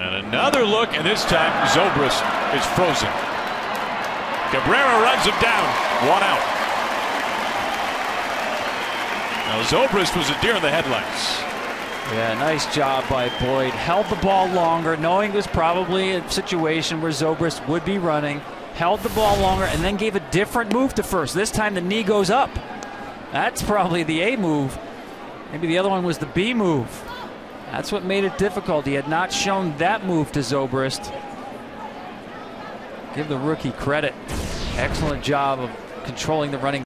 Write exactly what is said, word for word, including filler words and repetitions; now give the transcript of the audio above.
And another look, and this time Zobrist is frozen. Cabrera runs him down, one out. Now Zobrist was a deer in the headlights. Yeah, nice job by Boyd. Held the ball longer, knowing it was probably a situation where Zobrist would be running. Held the ball longer and then gave a different move to first. This time the knee goes up. That's probably the A move. Maybe the other one was the B move. That's what made it difficult. He had not shown that move to Zobrist. Give the rookie credit. Excellent job of controlling the running.